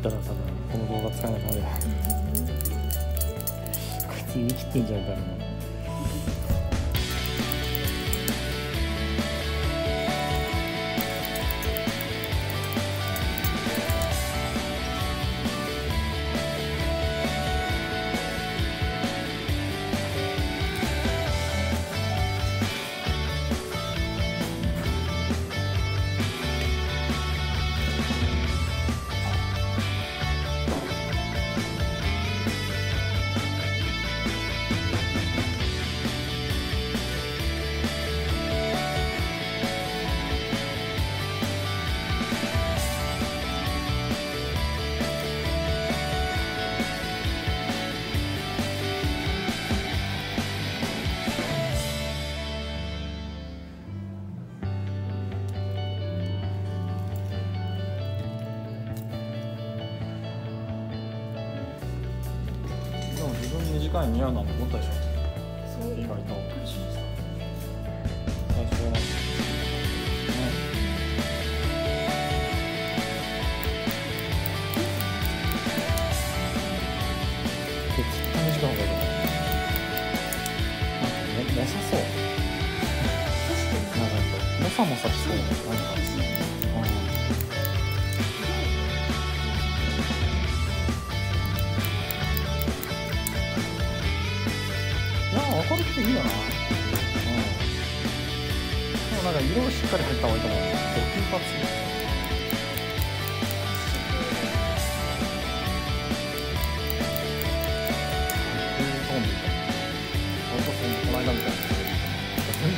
ったら多分この動画使わなくなるこいつ言い切ってんじゃんからね。短い似合うなと思ったでしょ。そう意外と。最初は、ね、で絶対短い方がいい。なんかね、もさそう。なんかもさもさしそうなんか。明るくていいよな。でもなんか色をしっかり入った方がいいと思う。金髪。こういうトーンでいいかな。俺とこの間みたいな。全部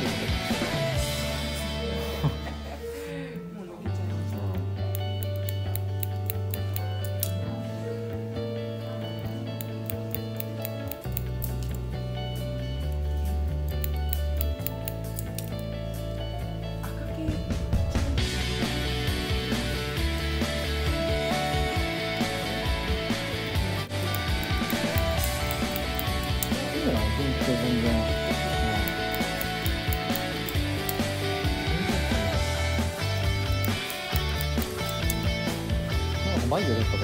マイルだったかな。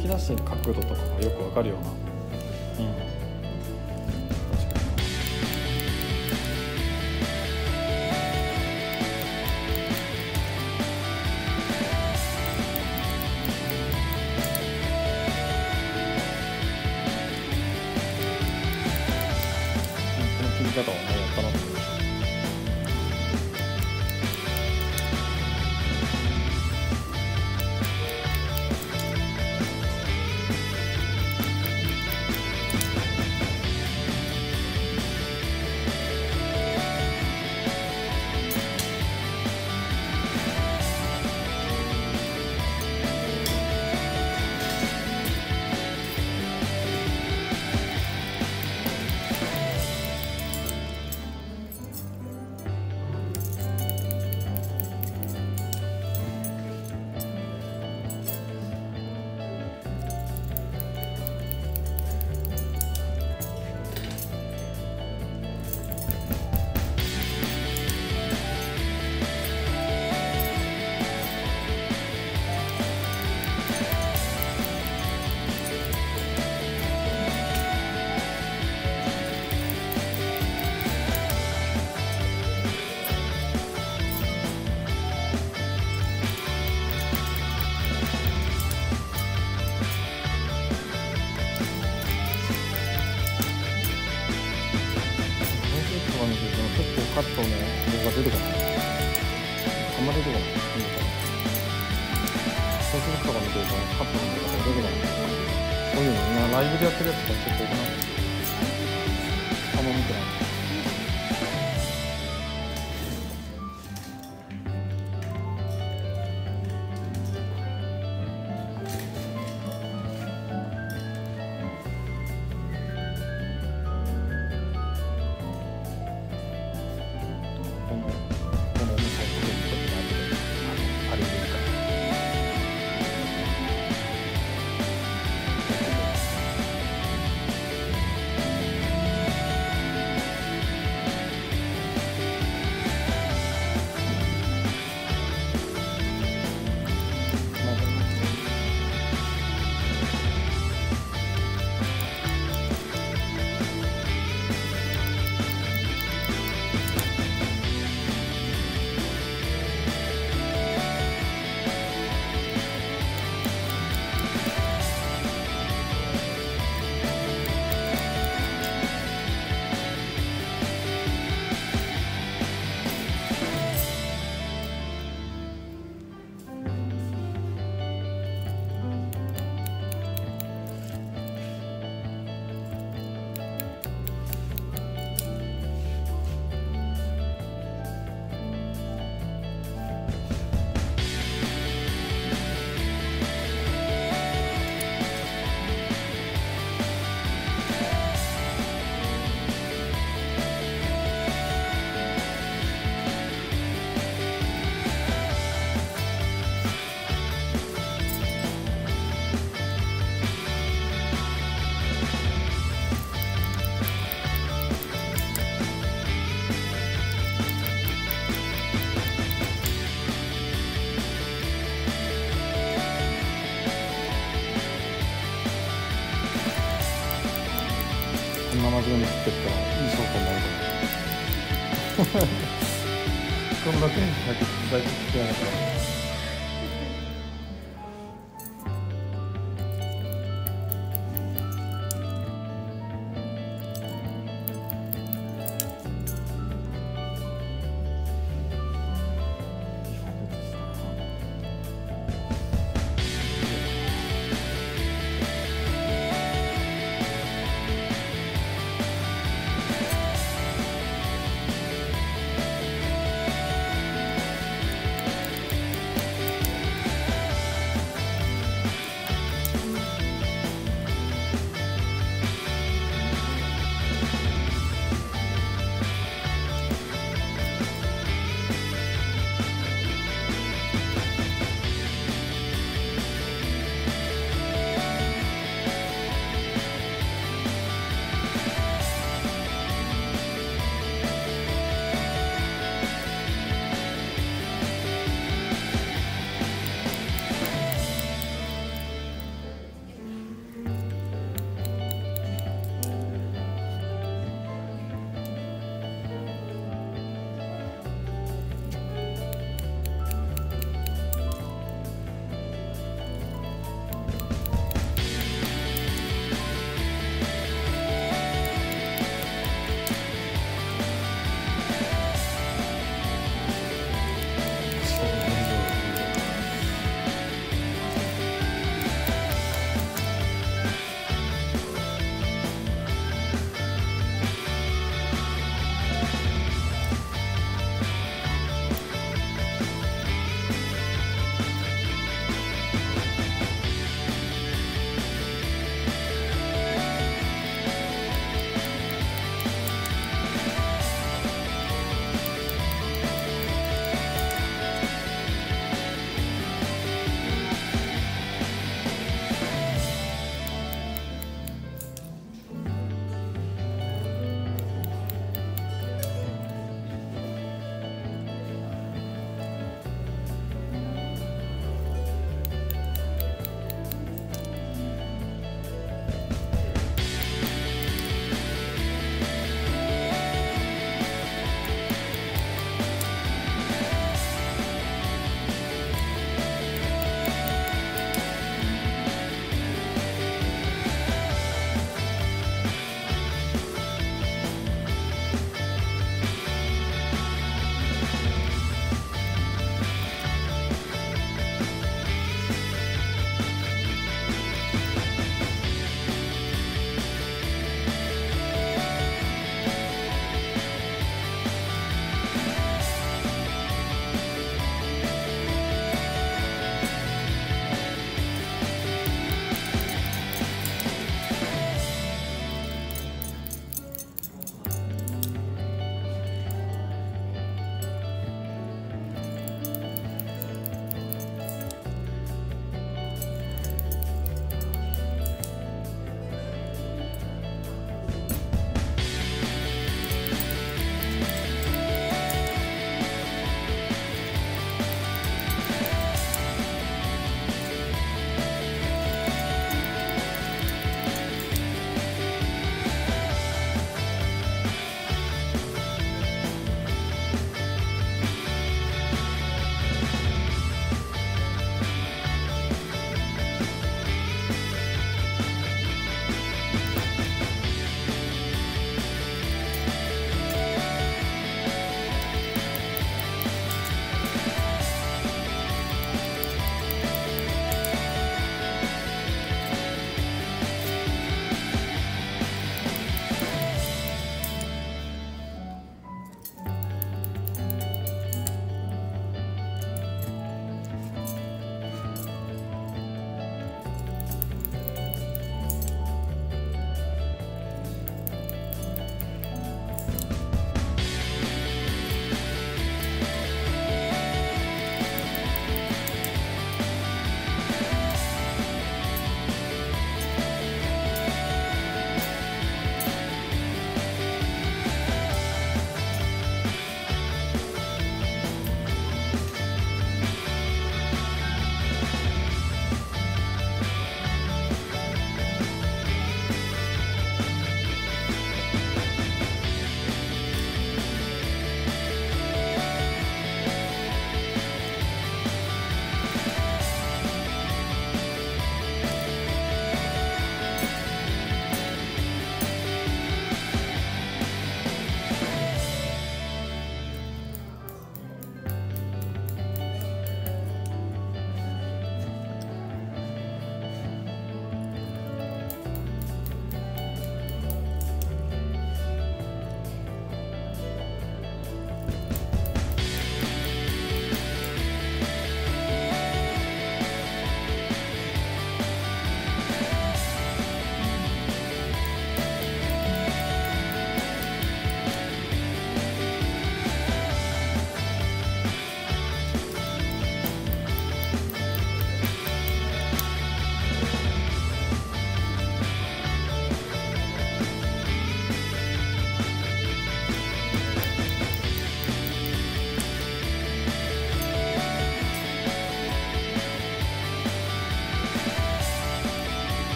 き出す角度とかがよくわかるような、この切り方をねやったなと思いました。カットの動画出てこない、あんま出てこない、そうするとかの動画、カットの動画出てこない、そういうの今ライブでやってるやつとかちょっといかない、あんま見てない。こんな真面目に切ってったらいい証拠になると思う。こんなテンションだけ大体切ってないから。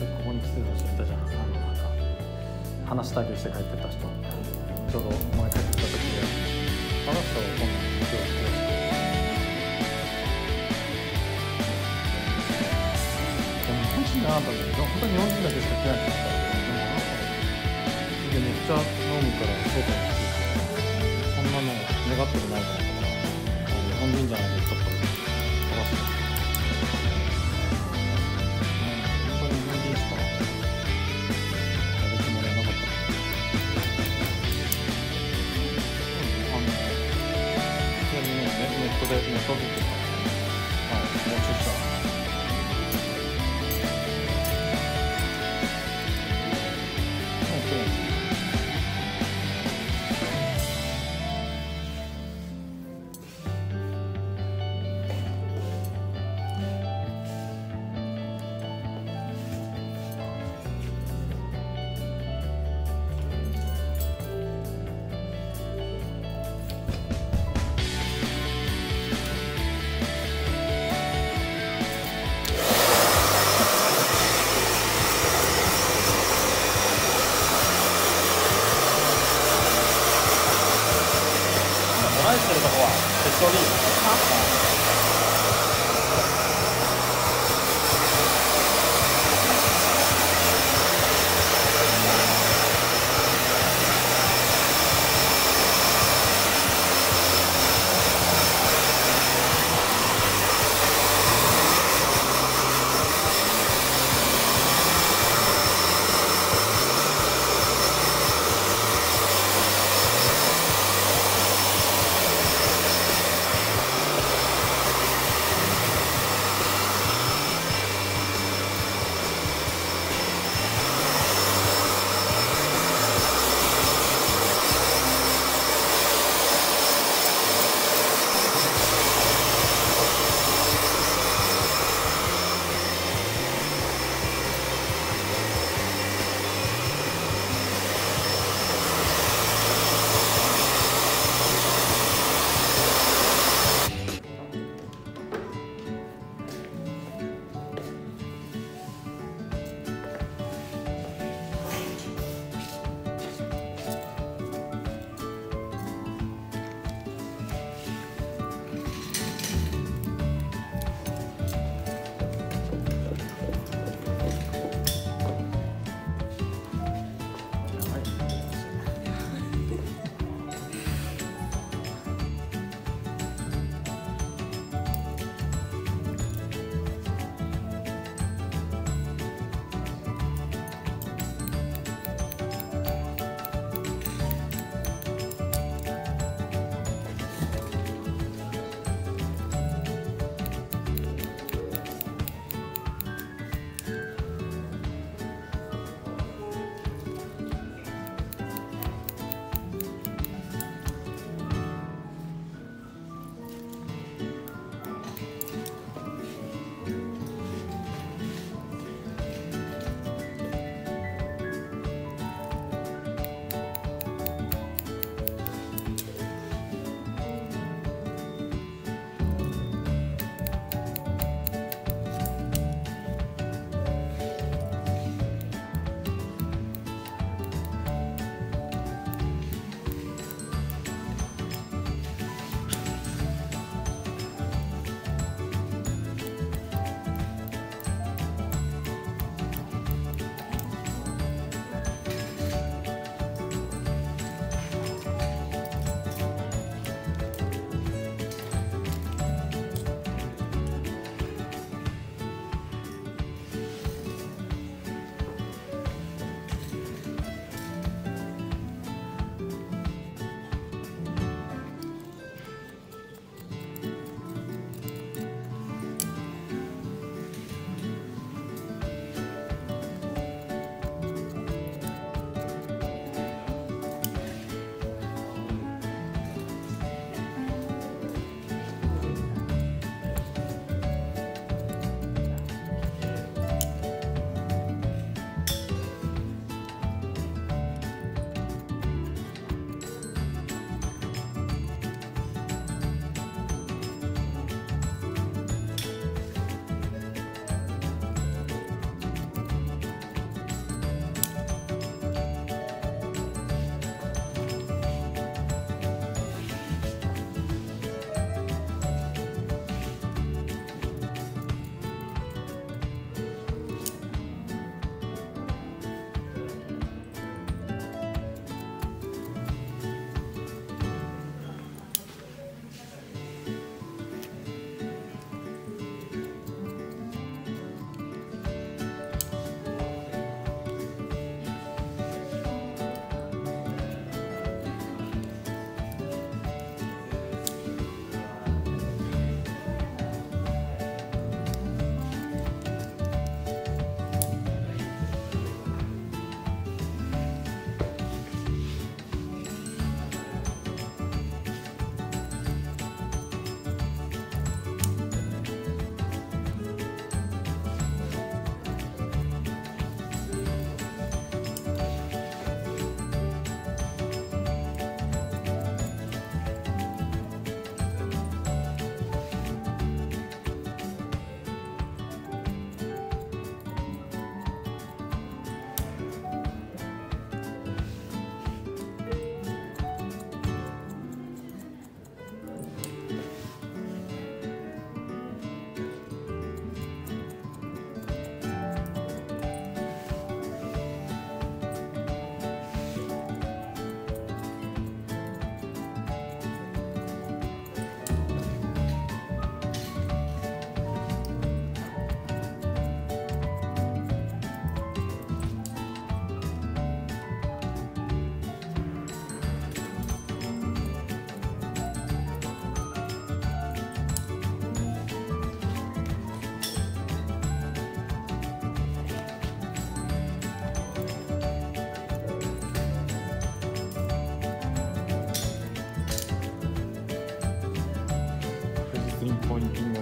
ずここに来てた人いたじゃん、話だけして帰ってた人、ちょうどお前帰ってきた時で、あの人はこんなに今日は日本人じゃなかったんだけど、本当に日本人だけしか来ないんですから、でもめっちゃのみからそうかもしれない、そんなの願ってもないから、日本人じゃないとちょっと悲しい、本当に日本人しかやるつもりはなかったちなみにネットで募集した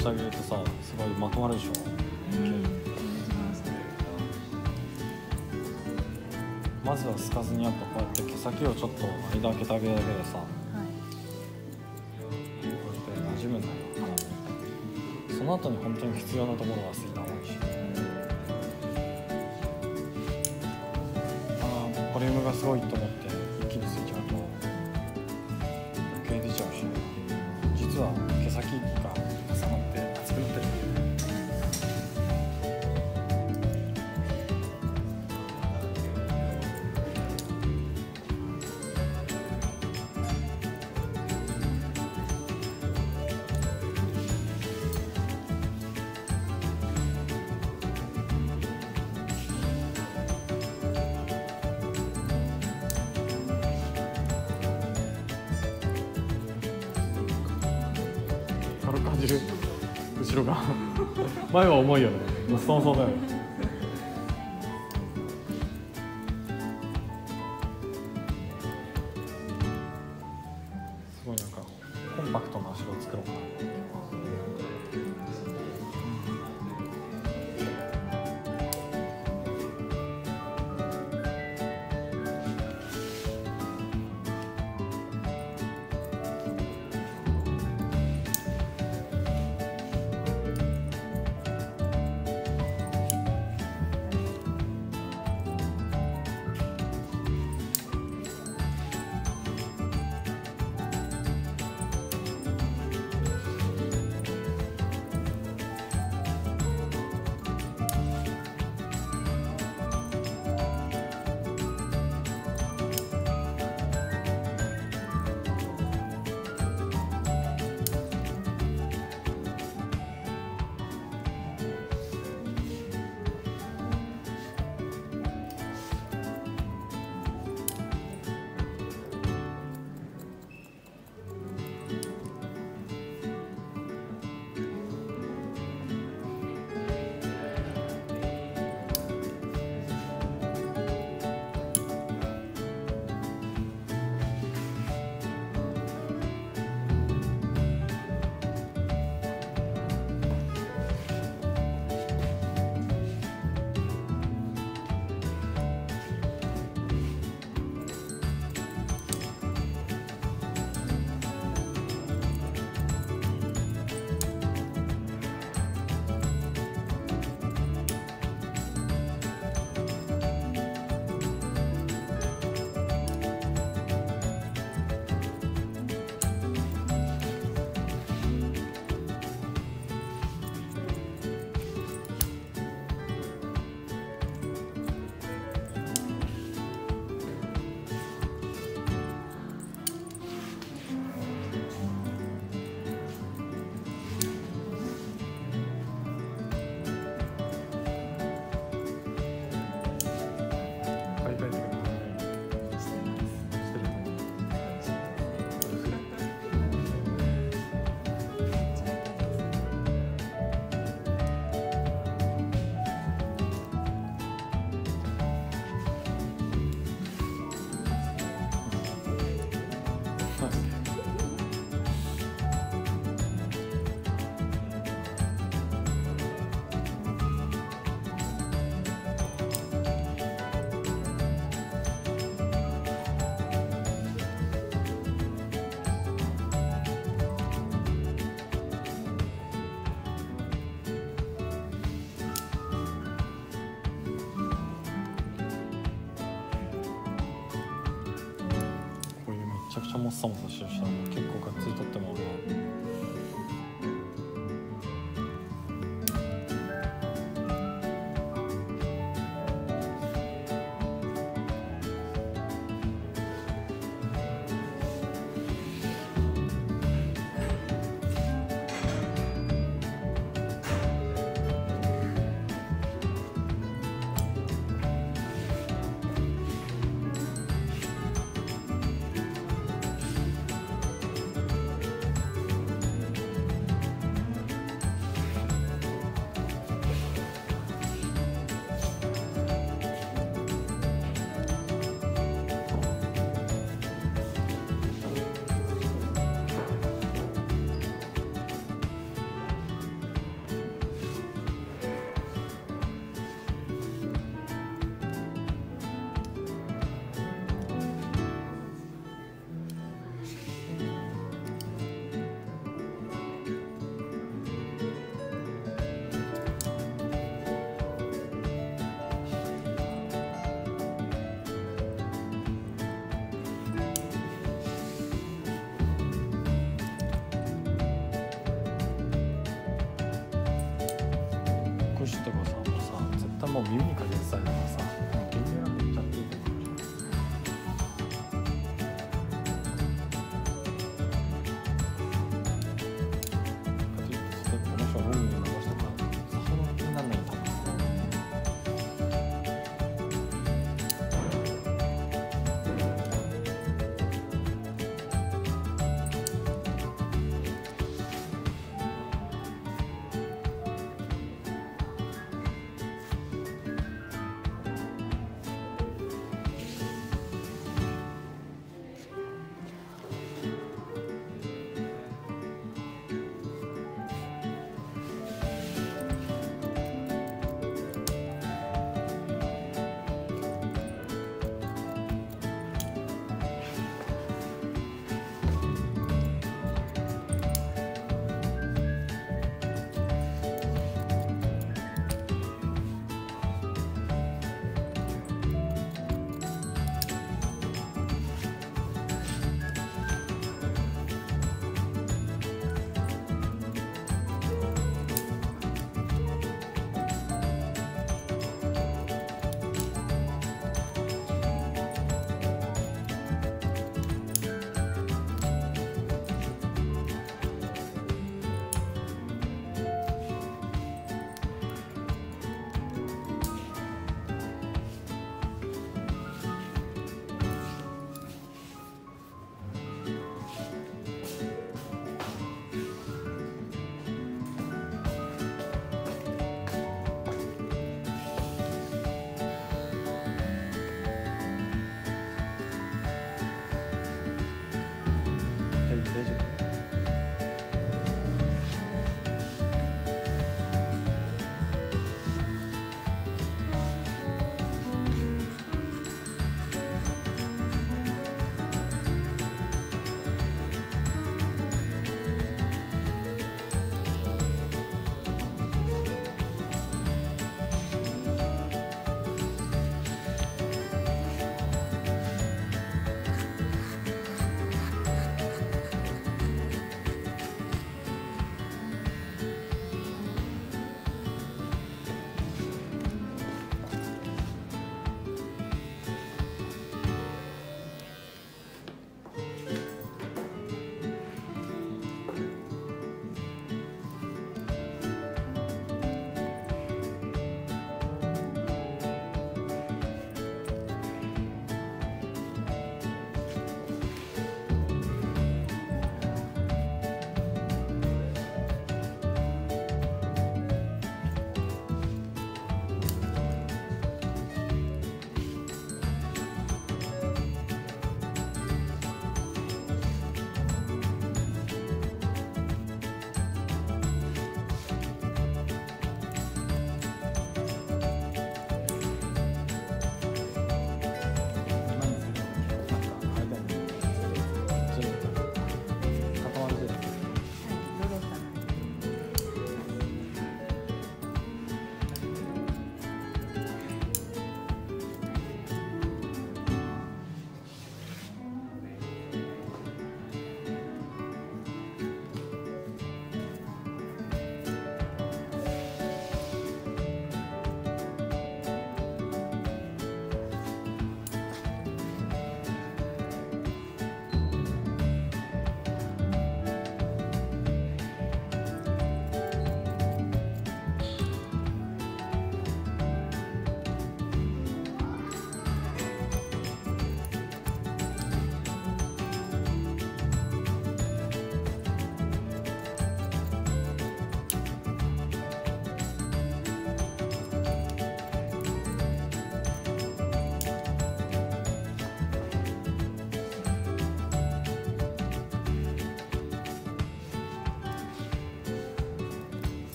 してあげるとさ、すごいまとまるでしょ。まずはすかずにやっぱこうやって毛先をちょっと間開けてあげるだけでさ、なじむんだよ。その後に本当に必要なところは過ぎた方がいいし、ボリュームがすごいと思って一気についちゃうと余計出ちゃうし、実は毛先が重なって厚くなってる。後ろが前は重いよね。そうそうだよ。すごいなんかコンパクトな足を作ろうかな。めちゃくちゃもっさもさしてるし、結構がっつりとってももう耳にかけてたりとかさ、限定なんて言っちゃっていいと思う。カチッとしてこの人は本人を伸ばしてもらうとさほど気にならないんだ。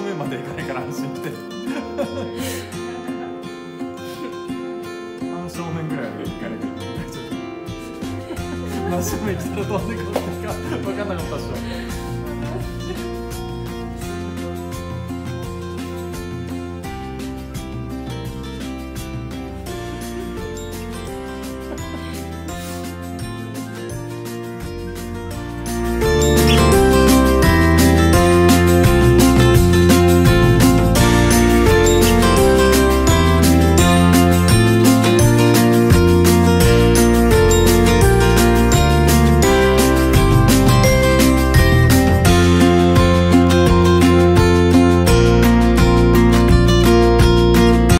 正面まで行かないから安心して半正面くらいまで行かないから大丈夫。真正面来たらどうなるか分かんなかったでしょ。